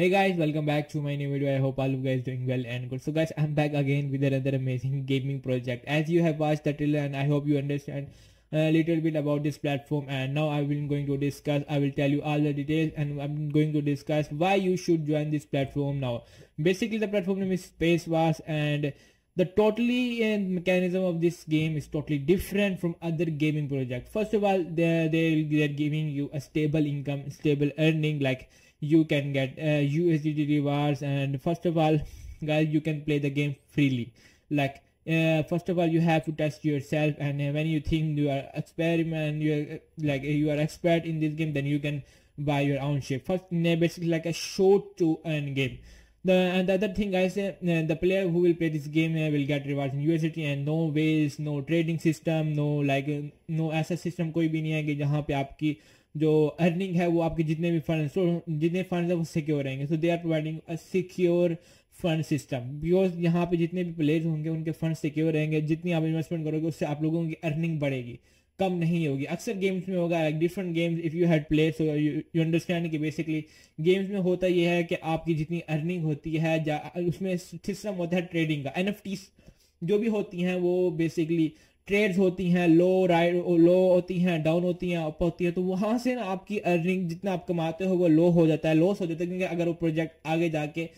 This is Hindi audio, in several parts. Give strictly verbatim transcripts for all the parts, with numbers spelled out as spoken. Hey guys, welcome back to my new video. I hope all of you guys doing well and good. So guys, I'm back again with another amazing gaming project. As you have watched the trailer, and I hope you understand a little bit about this platform, and now I will going to discuss, I will tell you all the details, and I'm going to discuss why you should join this platform now. Basically the platform name is Space Wars, and the totally uh, mechanism of this game is totally different from other gaming projects. First of all, they they they're giving you a stable income, stable earning, like you can get uh, U S D T rewards. And first of all guys, you can play the game freely. Like uh, first of all, you have to test yourself, and uh, when you think you are experiment you are, like you are expert in this game, then you can buy your own ship. First, basically like a show to earn game. The, and the other thing guys, uh, the player who will play this game uh, will get rewards in U S D T, and no ways, no trading system, no like uh, no ऐसा system कोई भी नहीं है कि जहाँ पे आपकी जो अर्निंग है वो आपके जितने भी फंड जितने फंड है वो सिक्योर रहेंगे. So they are providing a secure fund system, because यहाँ पे जितने भी प्लेयर्स होंगे उनके फंड सिक्योर रहेंगे. जितनी आप इन्वेस्टमेंट करोगे उससे आप लोगों की अर्निंग बढ़ेगी, कम नहीं होगी. अक्सर गेम्स में होगा like different games, if you had played so you understand कि बेसिकली गेम्स में होता यह है कि आपकी जितनी अर्निंग होती है उसमें सिस्टम होता है ट्रेडिंग का. एनएफटीज जो भी होती हैं वो बेसिकली ट्रेड्स होती हैं, लो राइड लो होती हैं, डाउन होती हैं, अप होती है. तो वहां से ना आपकी अर्निंग जितना आप कमाते हो वो लो हो जाता है, लॉस हो जाता है, क्योंकि अगर वो प्रोजेक्ट आगे जाके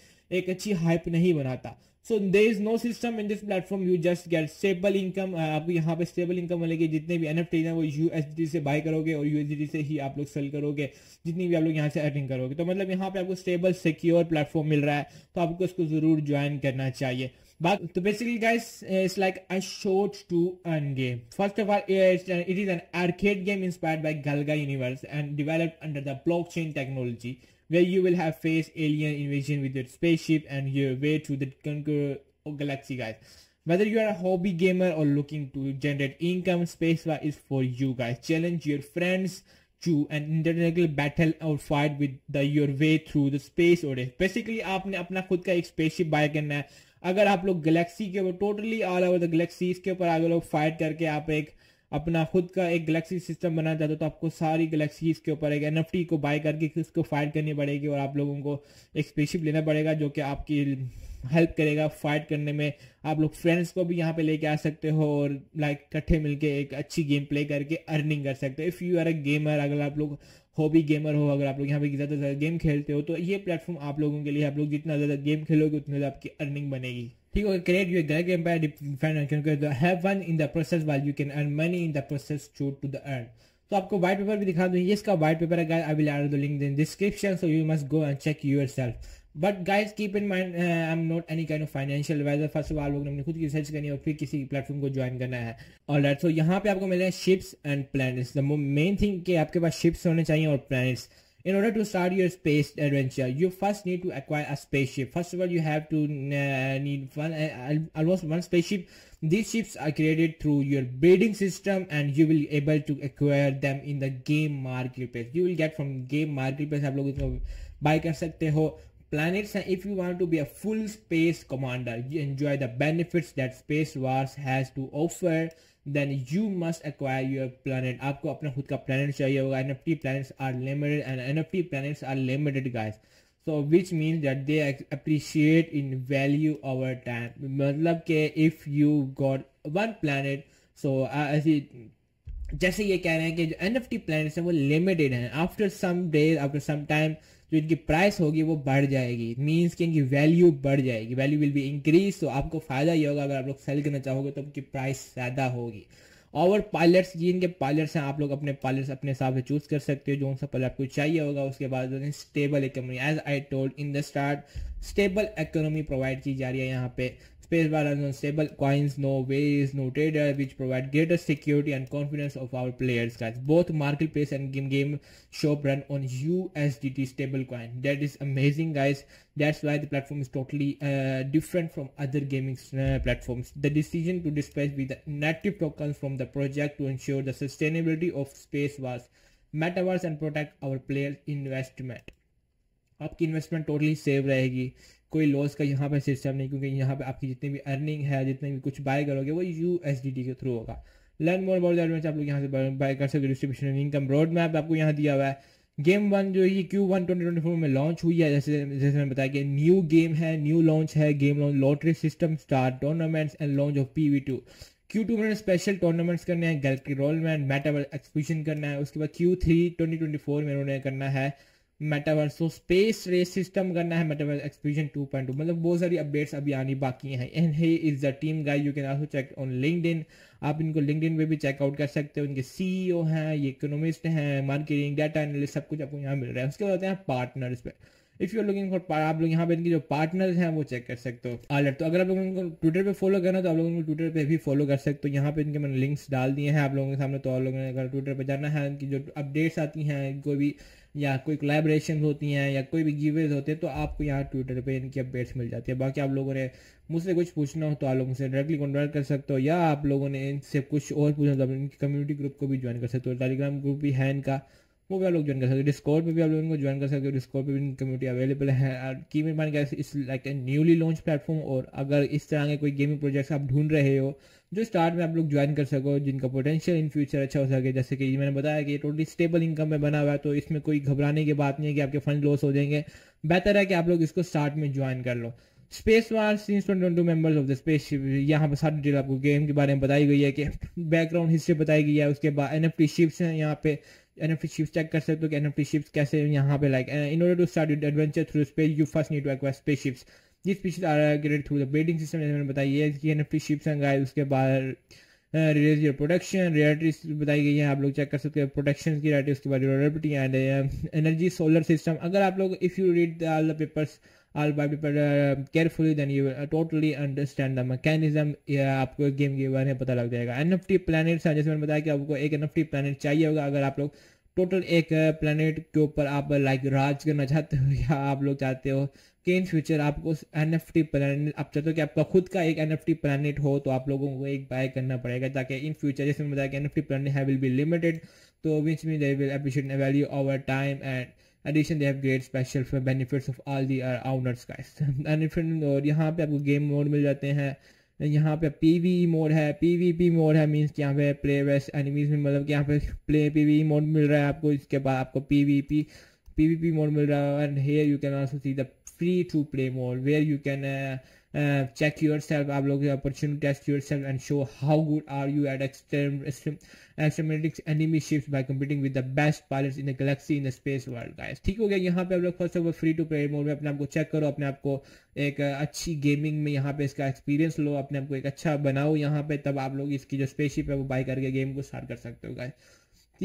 एक अच्छी हाइप नहीं बनाता. So there is no system in this platform, you just get stable income. आपको यहाँ पे स्टेबल इनकम मिलेगी. जितने भी एनएफटी हैं वो यूएसडी से बाय करोगे और यूएसडी से ही आप लोग सेल करोगे, जितनी भी आप लोग यहाँ से अर्निंग करोगे. तो मतलब यहाँ पे आपको स्टेबल सिक्योर प्लेटफॉर्म मिल रहा है, तो आपको इसको जरूर ज्वाइन करना चाहिए. But, so basically guys, it's like a short to earn game. First of all, it is an arcade game inspired by Galga universe and developed under the blockchain technology, where you will have face alien invasion with your spaceship and your way to the conquer galaxy guys. Whether you are a hobby gamer or looking to generate income, Space Wars is for you guys. Challenge your friends to an international battle or fight with the, your way through the space odyssey. Basically आपने अपना खुद का एक spaceship buy करना है. अगर आप लोग गैलेक्सी के ऊपर totally all over the galaxies के ऊपर आगे लोग फाइट करके आप एक अपना खुद का एक गैलेक्सी सिस्टम बनाना चाहते हो, तो आपको सारी गैलेक्सीज के ऊपर एक एनएफटी को बाय करके उसको फाइट करनी पड़ेगी, और आप लोगों को एक स्पेसशिप लेना पड़ेगा जो कि आपकी हेल्प करेगा फाइट करने में. आप लोग फ्रेंड्स को भी यहाँ पे लेके आ सकते हो और लाइक इकट्ठे मिलके एक अच्छी गेम प्ले करके अर्निंग कर सकते हो. If you are a gamer, अगर आप लोग हॉबी गेमर हो, अगर आप लोग यहाँ पे ज़्यादा से ज़्यादा गेम खेलते हो, तो ये प्लेटफॉर्म आप लोगों के लिए, आप लोग जितना ज़्यादा गेम खेलोगे उतना ज़्यादा आपकी अर्निंग बनेगी. ठीक है, create your galactic empire, defend have fun in the process while you can earn money in the process to to the earn. तो आपको व्हाइट पेपर भी दिखा दूँ, ये इसका व्हाइट पेपर है guys. I will add the link in description, so you must go and check yourself. But guys keep in mind, I am not any kind of financial advisor. First of all लोगों ने अपनी खुद की रिसर्च करनी है और फिर किसी प्लेटफॉर्म को ज्वाइन करना है. ऑलराइट, सो यहाँ पे आपको मिले हैं ships and planets. The main thing कि आपके पास शिप्स होने चाहिए और planets. In order to start your space adventure, you first need to acquire a spaceship. First of all, you have to uh, need one, uh, almost one spaceship. These ships are created through your breeding system, and you will be able to acquire them in the game marketplace. You will get from game marketplace. आप लोग इसको buy कर सकते हो. Planets, and if you want to be a full space commander, you enjoy the benefits that Space Wars has to offer, then you must acquire your planet. आपको अपना खुद का planet चाहिए होगा. N F T planets are limited, and N F T planets are limited guys. So which means that they appreciate in value over time. मतलब के if you got one planet, so ऐसी uh, जैसे ये कह रहे हैं कि जो N F T planets हैं वो limited हैं. After some days, after some time, जो इनकी प्राइस होगी वो बढ़ जाएगी. मीन्स कि इनकी वैल्यू बढ़ जाएगी, वैल्यू विल बी इंक्रीज. तो आपको फायदा ये होगा, अगर आप लोग सेल करना चाहोगे तो आपकी प्राइस ज़्यादा होगी. और पायलट्स, ये इनके पायलट्स हैं. आप लोग अपने पायलट्स अपने हिसाब से चूज कर सकते हो, जो सा पायलट आपको चाहिए होगा. उसके बाद stable economy, as I told in the start, stable economy provide की जा रही है यहाँ पे. Space Wars on stable coins, no ways, no trader, which provide greater security and confidence of our players guys. Both marketplace and game game shop run on U S D T stable coin. That is amazing guys. That's why the platform is totally uh, different from other gaming uh, platforms. The decision to dispatch with the native tokens from the project to ensure the sustainability of Space Wars metaverse and protect our players' investment. आपकी इन्वेस्टमेंट टोटली सेव रहेगी, कोई लॉस का यहाँ पे सिस्टम नहीं, क्योंकि यहाँ पे आपकी जितनी भी अर्निंग है, जितने भी कुछ बाय करोगे वो यूएसडीटी के थ्रू होगा. लर्न मोर अबाउट दैट, आप लोग यहाँ से बाय कर सकते हो. डिस्ट्रीब्यूशन इनकम रोड मैप आपको यहाँ दिया हुआ है. गेम वन जो है Q one twenty twenty four में लॉन्च हुई है, जैसे जैसे मैंने बताया कि न्यू गेम है, न्यू लॉन्च है, game launch, lottery system, star tournaments and launch of PV two. Q two में स्पेशल टूर्नामेंट्स करने हैं, गैलेक्सी रोलमैन, मेटावर्स एक्सक्यूशन करना है। उसके बाद Q three twenty twenty four में उन्होंने करना है मेटावर्स, तो स्पेस रेस सिस्टम करना है, metaverse execution two point two, मतलब बहुत सारी अपडेट्स अभी आनी बाकी हैं। And he is the team guys, you can also check on LinkedIn, आप इनको लिंक्डइन पे भी चेकआउट कर सकते हो। इनके सीईओ हैं, ये इकोनॉमिस्ट हैं, मार्केटिंग, डाटा एनालिस्ट, सब कुछ आपको यहाँ मिल रहा है। उसके बाद होते हैं पार्टनर्स पे, if you are looking for, आप लोग यहाँ पे इनके जो पार्टनर्स हैं वो चेक कर सकते हो। ऑलराइट, तो अगर आप लोगों को ट्विटर पे फॉलो करना तो आप लोगों को ट्विटर पे भी फॉलो कर सकते हो। यहाँ पे इनके मैंने लिंक्स डाल दिए हैं आप लोगों के सामने, तो आप लोगों ने अगर ट्विटर पे जाना है, इनकी जो अपडेट्स आती हैं, कोई भी या कोई कोलैबोरेशन होती हैं या कोई भी गिवेज होते हैं, तो आपको यहाँ ट्विटर पे इनकी अपडेट्स मिल जाती है। बाकी आप लोगों ने मुझसे कुछ पूछना हो तो आप लोगों से डायरेक्टली कॉन्टैक्ट कर सकते हो, या आप लोगों ने इनसे कुछ और पूछना तो आप इनकी कम्युनिटी ग्रुप को भी ज्वाइन कर सकते हो। टेलीग्राम ग्रुप भी है इनका, वो भी आप लोग ज्वाइन कर सकते हो। डिस्कॉर्ड पे भी आप लोग इनको ज्वाइन कर सकते हो, डिस्कॉर्ड पे भी इनकी कम्युनिटी अवेलेबल है। और keep in mind guys, it's like a newly launch platform, और अगर इस तरह के कोई गेमिंग प्रोजेक्ट्स आप ढूंढ रहे हो जो स्टार्ट में आप लोग ज्वाइन कर सको, जिनका पोटेंशियल इन फ्यूचर अच्छा हो सके, जैसे कि मैंने बताया कि टोटली स्टेबल इनकम में बना हुआ है, तो इसमें कोई घबराने की बात नहीं है कि आपके फंड लॉस हो जाएंगे। बेहतर है कि आप लोग इसको स्टार्ट में ज्वाइन कर लो। Space wars series twenty twenty two members of the spaceship, यहाँ पर सारी डिटेल आपको गेम के बारे में बताई गई है, कि बैकग्राउंड हिस्ट्री बताई गई है। उसके बाद एनएफटी शिप्स हैं, यहाँ पे एनएफटी शिप्स चेक कर सकते हो कि एनएफटी शिप्स कैसे यहाँ पे like in order to start your adventure through space you first need to acquire spaceships. जिस पीछे आ रहा है grade through the bidding system, जैसे मैंने बताई है कि एनएफटी शिप्स हैं गाइस। उसके बाद रेज योर प्रोडक्शन, रियलिटीज बताई गई है, आप लोग चेक कर सकते हो प्रोडक्शन की रियलिटी। उसके बाद durability and energy solar system, अगर आप लोग if you read all the papers All by people uh, carefully, then you will uh, totally understand the mechanism। या आपको गेम के बारे में पता लग जाएगा। एनएफटी प्लैनेट्स हैं, जैसे मैंने बताया कि आपको एक एनएफटी प्लैनेट चाहिए होगा अगर आप लोग टोटल एक प्लैनेट के ऊपर आप लाइक राज करना चाहते हो, या आप लोग चाहते हो कि इन फ्यूचर आपको एनएफटी प्लैनेट, आप चाहते हो कि आपका खुद का एक एनएफटी प्लैनेट हो, तो आप लोगों को एक बाय करना पड़ेगा, ताकि इन फ्यूचर, जैसे मैंने बताया कि एनएफटी प्लैनेट है विल बी लिमिटेड, तो which mean they will appreciate value over time and addition they have great special benefits of all the owners guys. और यहाँ पे आपको गेम मोड मिल जाते हैं, यहाँ पे पीवीई मोड है, पीवीपी मोड है, मीन्स यहाँ पे प्ले वर्सेस एनिमीज में, मतलब कि यहाँ पे प्ले पीवीई मोड मिल रहा है आपको। इसके बाद आपको पीवीपी पीवीपी मोड मिल रहा है। And here you can also see the free to play mode where you can check yourself, आप लोग opportunity test yourself and show how good are you at exterminating enemy ships by competing with the best pilots in the galaxy in the space world guys. ठीक हो गया, यहाँ पे आप लोग first of all free to play mode में अपने आपको चेक करो, अपने आपको एक अच्छी गेमिंग में यहाँ पे इसका एक्सपीरियंस लो, अपने आपको एक अच्छा बनाओ यहाँ पे, तब आप लोग इसकी जो स्पेसशिप है वो बाय करके गेम को स्टार्ट कर सकते हो गाइस।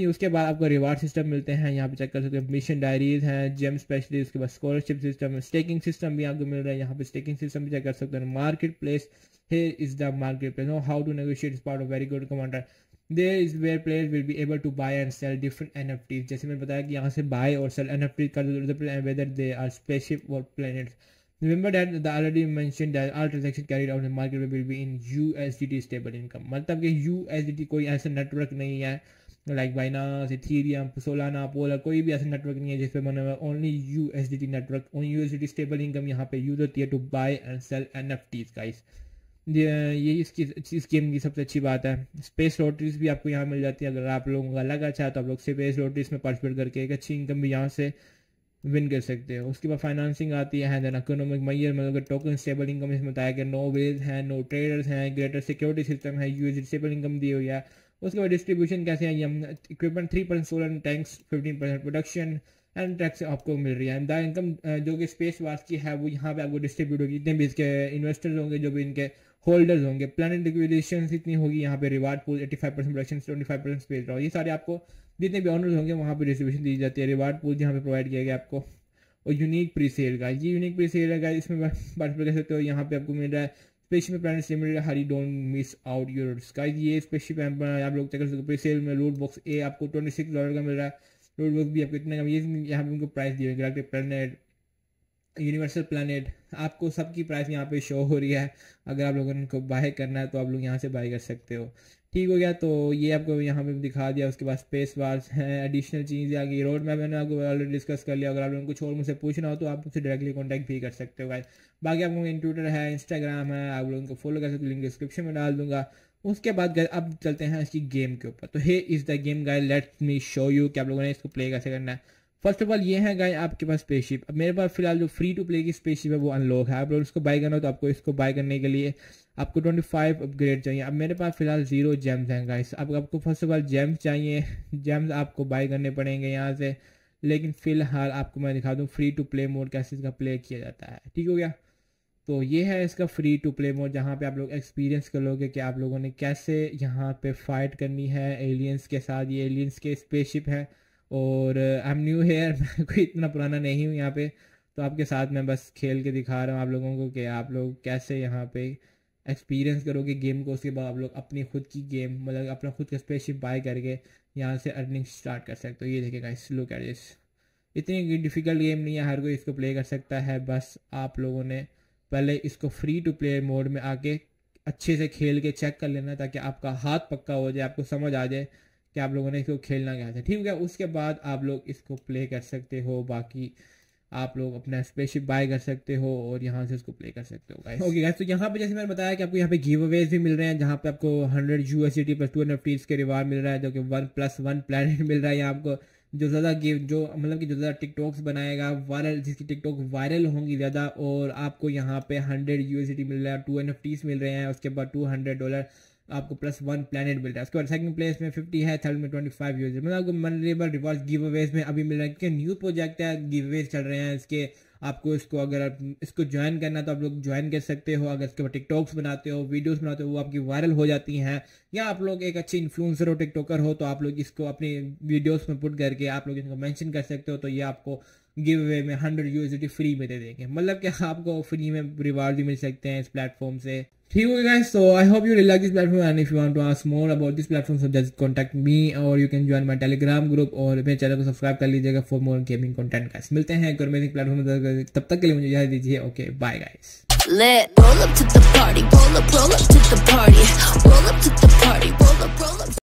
उसके बाद आपको रिवार्ड सिस्टम मिलते हैं, यहाँ पे चेक कर सकते हो, मिशन डायरीज हैं, जेम स्पेशली, उसके बाद स्कॉलरशिप सिस्टम, स्टेकिंग सिस्टम भी आपको मिल रहा है, यहाँ पे स्टेकिंग सिस्टम भी चेक कर सकते हो। Market place, here is the market place, know how to negotiate is part of very good commander, there is where players will be able to buy and sell different NFTs, जैसे मैंने बताया कि यहाँ से बाय और सेल एनएफटी कर वेदर दे आर स्पेसशिप और planets. Remember that the already mentioned that all transactions carried out in the market will be in U S D T stable income, मतलब कि U S D T कोई ऐसा नेटवर्क नहीं है like Binance, Ethereum, Solana, polar, कोई भी ऐसा नेटवर्क नहीं है जिस पे बना हुआ, only U S D T network, only U S D T stable income यहाँ पे यूज होती है to buy and sell NFTs guys. ये इसकी इस गेम की सबसे अच्छी बात है। स्पेस लॉटरीज भी आपको यहाँ मिल जाती है, अगर आप लोगों का लगा चाहे तो आप लोग स्पेस लॉटरीज में पार्टिसिपेट करके एक अच्छी इनकम भी यहाँ से विन कर सकते हो। उसके बाद फाइनेंसिंग आती है, देन इकोनॉमिक मेजर, मतलब टोकन स्टेबल इनकम, इसमें बताया गया नो वेज है, नो ट्रेडर्स हैं, ग्रेटर सिक्योरिटी सिस्टम है, यूएसडी स्टेबल इनकम दी हुई है। उसके बाद डिस्ट्रीब्यूशन कैसे है, equipment three percent solar tanks, fifteen percent production and tax आपको मिल रही है। द इनकम जो कि स्पेस वार्स की है वो यहाँ पे आपको डिस्ट्रीब्यूट होगी, जितने भी इसके इन्वेस्टर्स होंगे, जो भी इनके होल्डर्स होंगे। प्लानिट लिक्विडेशन इतनी होगी यहाँ पे, reward pool eighty five percent production, twenty five percent space रहा, ये सारे आपको जितने भी ऑनर्स होंगे वहाँ पे डिस्ट्रीब्यूशन दी जाती है। रिवार्ड पूल यहाँ पे प्रोवाइड किया गया आपको, और यूनिक प्री सेल का, ये यूनिक प्री सेल है, इसमें पार्टिसिपेट कर सकते हो। यहाँ पे आपको मिल रहा है स्पेसशिप में planets limited, hurry don't miss out your sky, ये स्पेसशिप आप लोग चेक कर सकते हो। प्री सेल में लूट बॉक्स ए आपको ट्वेंटी सिक्स डॉलर का मिल रहा है, लूट बॉक्स भी आपको इतने का, ये यहाँ पे उनको प्राइस दिए गैलेक्टिक प्लैनेट, यूनिवर्सल प्लैनेट, आपको सबकी प्राइस यहाँ पे शो हो रही है। अगर आप लोगों को बाय करना है तो आप लोग यहाँ से बाय कर सकते हो। ठीक हो गया, तो ये आपको यहाँ पे दिखा दिया। उसके बाद स्पेस वार्स हैं, एडिशनल चीज़ें आ गई, रोड मैप मैंने आपको ऑलरेडी डिस्कस कर लिया। अगर आप लोगों को कुछ और मुझसे पूछना हो तो आप मुझसे डायरेक्टली कॉन्टैक्ट भी कर सकते हो गाइस। बाकी आप लोगों का ट्विटर है, इंस्टाग्राम है, आप लोगों को फॉलो कर सकते हो, लिंक डिस्क्रिप्शन में डाल दूंगा। उसके बाद अब चलते हैं इसकी गेम के ऊपर, तो here is the game guys, let me show you कि आप लोगों ने इसको प्ले कैसे करना है। फर्स्ट ऑफ ऑल ये है गाइस आपके पास स्पेसशिप। अब मेरे पास फिलहाल जो फ्री टू प्ले की स्पेसशिप है वो अनलॉक है। आप लोग इसको बाय करना हो तो आपको इसको बाय करने के लिए आपको पच्चीस अपग्रेड चाहिए। अब मेरे पास फिलहाल जीरो जेम्स हैं गाइस। अब आपको फर्स्ट ऑफ ऑल जेम्स चाहिए, जेम्स आपको बाय करने पड़ेंगे यहाँ से। लेकिन फिलहाल आपको मैं दिखा दूँ फ्री टू प्ले मोड कैसे इसका प्ले किया जाता है। ठीक हो गया, तो ये है इसका फ्री टू प्ले मोड जहाँ पे आप लोग एक्सपीरियंस कर लोगे कि आप लोगों ने कैसे यहाँ पे फाइट करनी है एलियंस के साथ। ये एलियंस के स्पेसशिप है और आई एम न्यू हेयर, मैं कोई इतना पुराना नहीं हूँ यहाँ पे, तो आपके साथ मैं बस खेल के दिखा रहा हूँ आप लोगों को कि आप लोग कैसे यहाँ पे एक्सपीरियंस करोगे गेम को। उसके बाद आप लोग अपनी खुद की गेम मतलब अपना खुद का स्पेसशिप बाय करके यहाँ से अर्निंग स्टार्ट कर सकते हो। ये देखिए गाइस, लुक एट दिस, इतनी डिफ़िकल्ट गेम नहीं है, हर कोई इसको प्ले कर सकता है। बस आप लोगों ने पहले इसको फ्री टू प्ले मोड में आके अच्छे से खेल के चेक कर लेना ताकि आपका हाथ पक्का हो जाए, आपको समझ आ जाए कि आप लोगों ने इसको खेलना क्या था। ठीक है, उसके बाद आप लोग इसको प्ले कर सकते हो, बाकी आप लोग अपना स्पेसशिप बाय कर सकते हो और यहाँ से इसको प्ले कर सकते हो गाइस। ओके गाइस, तो यहाँ पे जैसे मैंने बताया कि आपको यहाँ पे गिव अवेज भी मिल रहे हैं जहाँ पे आपको hundred USDT plus two NFTs के रिवार्ड मिल रहा है, जो कि वन प्लस वन प्लेनेट मिल रहा है। आपको जो ज़्यादा गिव जो मतलब कि जो ज़्यादा टिकटॉक्स बनाएगा वायरल, जिसकी टिकटॉक वायरल होंगी ज़्यादा, और आपको यहाँ पे हंड्रेड यूएसडीटी मिल रहा है, टू एनएफटीज मिल रहे हैं, उसके बाद टू हंड्रेड डॉलर आपको प्लस वन प्लेनेट मिल रहा है। उसके बाद सेकंड प्लेस में फिफ्टी है, थर्ड में ट्वेंटी फाइव यूज, मतलब आपको मल्टीपल रिवार्ड गिव अवेज में अभी मिल रहा है क्योंकि न्यू प्रोजेक्ट है, गिव अवेज चल रहे हैं इसके। आपको इसको अगर आप इसको ज्वाइन करना तो आप लोग ज्वाइन कर सकते हो। अगर इसके बाद टिकटॉक्स बनाते हो, वीडियोस बनाते हो, वो आपकी वायरल हो जाती हैं, या आप लोग एक अच्छे इन्फ्लुएंसर हो, टिकटॉकर हो, तो आप लोग इसको अपनी वीडियोस में पुट करके आप लोग इनको मेंशन कर सकते हो। तो ये आपको गिव अवे में हंड्रेड यूएसडी फ्री में दे देंगे, मतलब कि आपको फ्री में रिवार्ड भी मिल सकते हैं इस प्लेटफॉर्म से। ठीक हो guys, so I hope you like this platform and if you want to ask more about this platform so just contact me और you can join my Telegram group और मेरे चैनल को सब्सक्राइब कर लीजिएगा for more gaming content guys. मिलते हैं एक और अमेजिंग प्लेटफॉर्म, तब तक के लिए मुझे इजाजत दीजिए। Okay, bye guys.